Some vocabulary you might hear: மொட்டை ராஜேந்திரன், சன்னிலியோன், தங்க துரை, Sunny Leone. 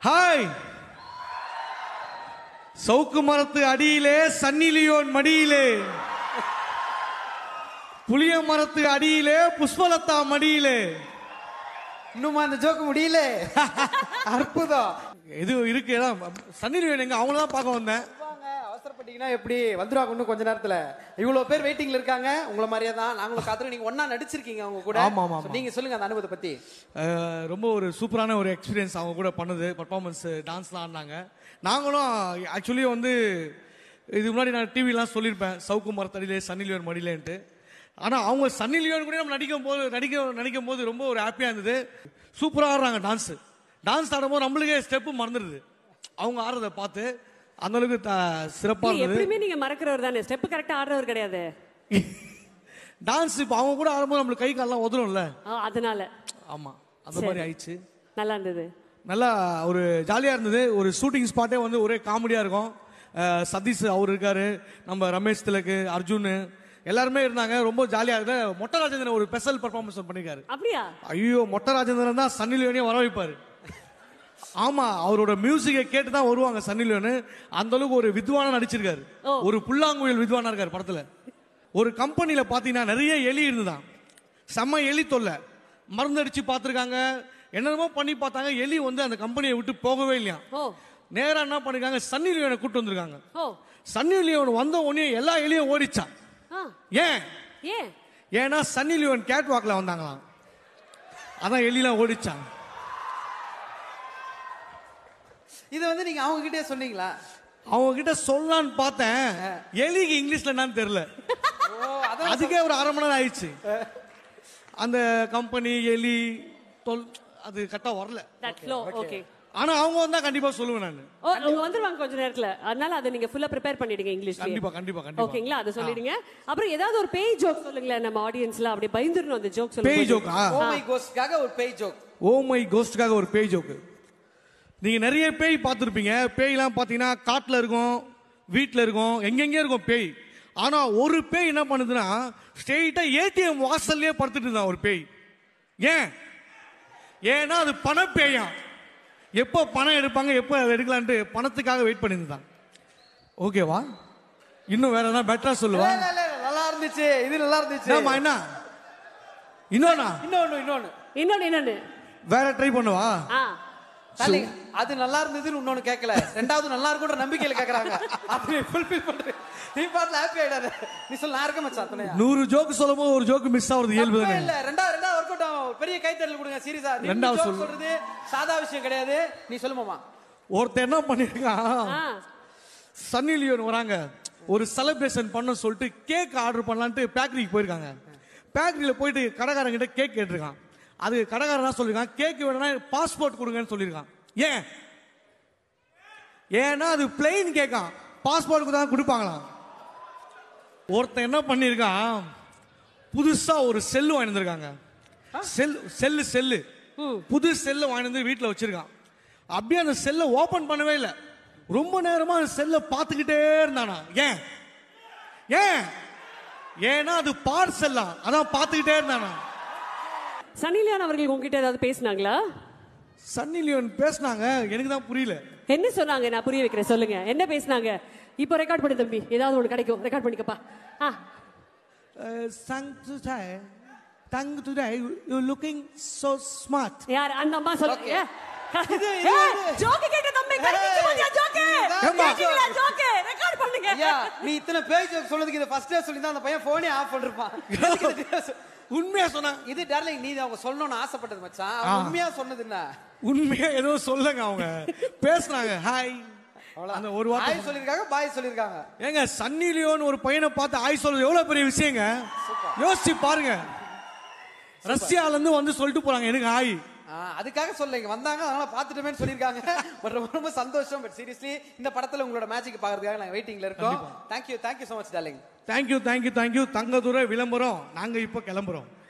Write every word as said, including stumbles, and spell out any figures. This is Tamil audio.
Hai, Sauku Marathu Adile, Sunny Leone Madile, Puliya Marathu Adile, Puspalatha Madile, Numan Jok Madile, Arpuda, itu irukku illa, Sunny Leone enga avanga dhaan paaka vandhen. Patingnya, seperti Vandura aku nu konsenar telah. Ibu loper waiting lirikang ya, uangla Maria tan, anglo katro nih, warna nadi cirking anggo kuda. Ama ama. So, nih soalnya nggak tahu betul peti. Rombo superane orang experience anggo kuda panade performance dance lah nangga. Nanggono actually onde itu mulai nana T V lah solir pah, Sauku Marathu Adile, Sunny Leone Madile ente. Ana anggo Sunny Leone kuda nadi kembodo, nadi kem nadi kembodo rombo orang happy ente. Superane orang dance, dance taruh mau ramblege stepu marnerde. Anggo arah dapateh. Analognya ta serapal. Iya, prime nih nggak marker orangnya, step karakter ada orangnya ada. Dance itu awam kurang orang mau ambil kayak kalau waduh nolnya. Ah, adanya lah. Ama, ada banyak aja. Nallah nende. Nallah, orang jaliar nende, orang shooting spotnya nende, orang kamera orang, Sadis orang orang, nama Ramesh telak, Arjun, எல்லாருமே இருந்தாங்க ரொம்ப ஜாலியா இருந்தது. மொட்டை ராஜேந்திரன் ஒரு ஸ்பெஷல் பெர்ஃபார்மன்ஸ் பண்ணிருக்காரு. அப்படியே. ஐயோ, மொட்டை ராஜேந்திரன் தான் சன்னி லியோனியை வர வைப்பாரு. ஆமா அவரோட மியூசிக்கை கேட்டு தான் வருவாங்க சன்னி லியோன். அந்த அளவுக்கு ஒரு வித்வானா நடிச்சிருக்காரு. ஒரு புல்லாங்குயில் வித்வானா இருக்காரு படத்துல. ஒரு கம்பெனியில பாத்தீங்கன்னா நிறைய எலி இருந்துதான். செம்ம எலி தொல்லை. மருந்து அடிச்சு பார்த்துருக்காங்க, என்னென்னமோ பண்ணி பார்த்தாங்க. எலி வந்து அந்த கம்பெனியை விட்டு போகவே இல்லையா. நேரா என்ன பண்ணிருக்காங்க, சன்னி லியோனை கூட்டு வந்திருக்காங்க. சன்னி லியோன் வந்த உடனே எல்லா எலியும் ஓடிச்சான். ஏன் ஏன்னா சன்னி லியோன் கேட் வாக்ல வந்தாங்களாம், அதான் எலிலாம் ஓடிச்சாங்க. இது வந்து நீங்க அவங்க கிட்டே சொன்னீங்களா? அவங்க கிட்ட சொல்லலான்னு பார்த்தேன், எலிக்கு இங்கிலீஷ்ல என்னன்னு தெரியல. அதுக்கே ஒரு அரை மணி நேரம் ஆயிடுச்சு. அந்த கம்பெனி எலி தொல் அது கரெக்டா வரல. ஆனா அவங்க வந்தா கண்டிப்பா சொல்லுவேன் நான். அவங்க வந்துருவாங்க கொஞ்ச நேரத்துல. அதனால அதை நீங்க ஃபுல்லா ப்ரிப்பேர் பண்ணிடுங்க இங்கிலீஷ்ல. கண்டிப்பா கண்டிப்பா கண்டிப்பா. ஓகேங்களா, அதை சொல்லிடுங்க. அப்புறம் ஏதாவது ஒரு பேய் ஜோக் சொல்லுங்களேன், நம்ம ஆடியன்ஸ்ல அப்படியே பயந்துறணும் அந்த ஜோக் சொல்லுங்க. பேய் ஜோக். ஓ மை கோஸ்ட்காக ஒரு பேய் ஜோக். ஓ மை கோஸ்ட்காக ஒரு பேய் ஜோக். நீங்க நிறைய பேய் பார்த்துருப்பீங்க. பேயெல்லாம் பார்த்தீங்கன்னா காட்டில் இருக்கும், வீட்டில் இருக்கும், எங்கெங்கே இருக்கும் பேய். ஆனால் ஒரு பேய் என்ன பண்ணுதுன்னா ஸ்ட்ரெயிட்டாக ஏடிஎம் வாசல்லே படுத்துட்டு இருந்தான் ஒரு பேய். ஏன் ஏன்னா அது பண பேயாம். எப்போ பணம் எடுப்பாங்க, எப்போ எடுக்கலான்ட்டு பணத்துக்காக வெயிட் பண்ணியிருந்தான். ஓகேவா, இன்னும் வேற ஏதாவது பெட்டரா சொல்லுவேன். நல்லா இருந்துச்சு, இது நல்லா இருந்துச்சு. ஆமா, என்ன இன்னொன்னா இன்னொன்று இன்னொன்று இன்னொன்று இன்னொன்று வேற ட்ரை பண்ணுவா. அது நல்லா இருந்ததுன்னு இன்னொன்னு கேட்கல, ரெண்டாவது நல்லா இருக்கும்ன்ற நம்பிக்கையில கேக்குறாங்க. அது நீ ஃபுல்ஃபில் பண்ற, நீ பாட்ல ஹாப்பி ஆயிடாத. நீ சொல்ல யாருக்க மச்சான், துணையா நூறு ஜோக் சொல்லும்போது ஒரு ஜோக் மிஸ் ஆகுறது இயல்பு தானே. இல்ல ரெண்டா ரெண்டா வர்க் அவுட் ஆகும். பெரிய கைத்தட்டல் கொடுங்க சீரியஸா. நீ ரெண்டாவது சொல்றது சாதா விஷயம் கிடையாது. நீ சொல்லுமாமா, ஒருத்தன் என்ன பண்ணிருக்கான், சன்னி லியோன் வராங்க ஒரு செலிப்ரேஷன் பண்ண சொல்லிட்டு கேக் ஆர்டர் பண்ணலாம்னு பேக்கரிக்கு போயிருக்காங்க. பேக்கரியில போயிட்டு கடைக்காரங்க கிட்ட கேக் கேட்டிருக்கான். அது கடைக்காரனா சொல்லிருக்கான், கேக் வேணும்னா பாஸ்போர்ட் கொடுங்கன்னு சொல்லியிருக்கான். ஏன் ஏன்னா அது பிளைன் கேட்கான், பாஸ்போர்ட்டுக்கு தான் கொடுப்பாங்களாம். ஒருத்தன் என்ன பண்ணிருக்கான், புதுசா ஒரு செல்லு வாங்கிட்டு இருக்காங்க. செல் செல்லு செல்லு புது செல்லு வாங்கிட்டு வந்து வீட்டில் வச்சிருக்கான். அப்படியே அந்த செல்லை ஓபன் பண்ணவே இல்லை. ரொம்ப நேரமா அந்த செல்லை பார்த்துக்கிட்டே இருந்தானா. ஏன் ஏன் ஏன்னா அது பார்சல் தான், அதான் பார்த்துக்கிட்டே இருந்தானா. சன்னி லியோன் அவர்கள் உங்ககிட்ட ஏதாவது பேசினாங்களா? சன்னி லியோன் பேசினாங்க, எனக்கு தான் புரியல. என்ன சொன்னாங்க, நான் புரிய வைக்கிறேன், சொல்லுங்க என்ன பேசினாங்க. இப்போ ரெக்கார்ட் பண்ணு தம்பி, ஏதாவது ஒன்று கிடைக்கும் ரெக்கார்ட் பண்ணிக்கப்பா. ஆ சங் டு டை தங் டு டை யூ லுக்கிங் சோ ஸ்மார்ட். யார் அந்த அம்மா சொல்லுங்க. இது ஜோக் கேட்ட தம்பி, கரெக்ட் பண்ணியா ஜோக். ஏம்மா ஜோக் ரெக்கார்ட் பண்ணுங்க. யா நீ இத்தனை பேய் ஜோக் சொல்றதுக்கு இத ஃபர்ஸ்ட் டே சொல்லினா அந்த பையன் ஃபோனே ஆஃப் பண்ணிருப்பான். உண்மையா சொன்னா இது டார்லிங், நீ அவங்க சொல்லணும்னு ஆசைப்பட்டது மச்சான். உண்மையா சொன்னது என்ன, உண்மையா ஏதோ சொல்லுங்க. அவங்க பேசுறாங்க, ஹாய் அந்த ஒரு வார்த்தை ஹாய் சொல்லிருக்காங்க, பாய் சொல்லிருக்காங்க. ஏங்க சன்னி லியோன் ஒரு பையனை பார்த்து ஹாய் சொல்றது எவ்வளவு பெரிய விஷயங்க, யோசிச்சு பாருங்க. ரஷ்யால இருந்து வந்து சொல்லிட்டு போறாங்க எனக்கு ஹாய். அதுக்காக சொல்லுங்க வந்தாங்க, அதனால பாத்துட்டேன்னு சொல்லிருக்காங்க. பட் ரொம்ப ரொம்ப சந்தோஷம். பட் சீரியஸ்லி இந்த படத்துல உங்களோட மேஜிக் பாக்குறதுக்காக நாங்க வெயிட்டிங்ல இருக்கோம். Thank you thank you so much darling. Thank you thank you thank you. Thangadurai விளம்பரம், நாங்க இப்ப கிளம்புறோம்.